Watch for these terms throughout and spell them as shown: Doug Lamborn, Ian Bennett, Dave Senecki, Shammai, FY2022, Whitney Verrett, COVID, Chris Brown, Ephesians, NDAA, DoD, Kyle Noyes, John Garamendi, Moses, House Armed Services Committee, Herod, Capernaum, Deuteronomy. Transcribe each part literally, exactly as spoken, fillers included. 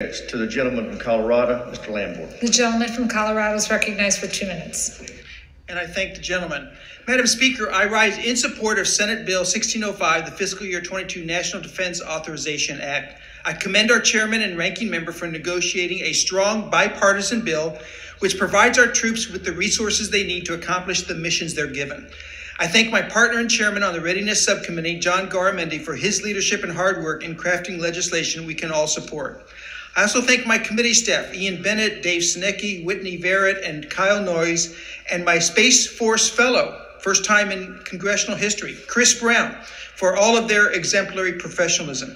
Next, to the gentleman from Colorado, Mister Lamborn. The gentleman from Colorado is recognized for two minutes. And I thank the gentleman. Madam Speaker, I rise in support of Senate Bill sixteen oh five, the Fiscal Year twenty-two National Defense Authorization Act. I commend our chairman and ranking member for negotiating a strong bipartisan bill which provides our troops with the resources they need to accomplish the missions they're given. I thank my partner and chairman on the Readiness Subcommittee, John Garamendi, for his leadership and hard work in crafting legislation we can all support. I also thank my committee staff, Ian Bennett, Dave Senecki, Whitney Verrett, and Kyle Noyes, and my Space Force fellow, first time in congressional history, Chris Brown, for all of their exemplary professionalism.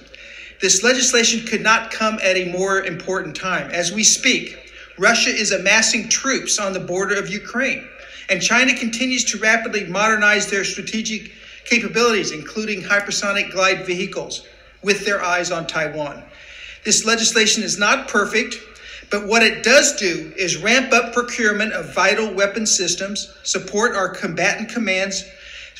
This legislation could not come at a more important time. As we speak, Russia is amassing troops on the border of Ukraine, and China continues to rapidly modernize their strategic capabilities, including hypersonic glide vehicles, with their eyes on Taiwan. This legislation is not perfect, but what it does do is ramp up procurement of vital weapon systems, support our combatant commands,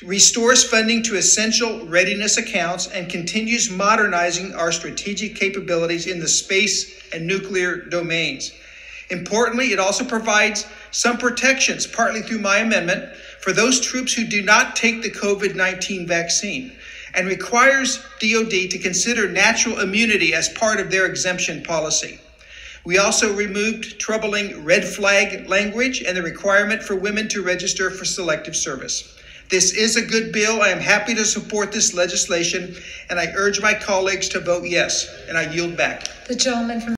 restores funding to essential readiness accounts, and continues modernizing our strategic capabilities in the space and nuclear domains. Importantly, it also provides some protections, partly through my amendment, for those troops who do not take the COVID nineteen vaccine, and requires D O D to consider natural immunity as part of their exemption policy. We also removed troubling red flag language and the requirement for women to register for selective service. This is a good bill. I am happy to support this legislation, and I urge my colleagues to vote yes, and I yield back. The gentleman from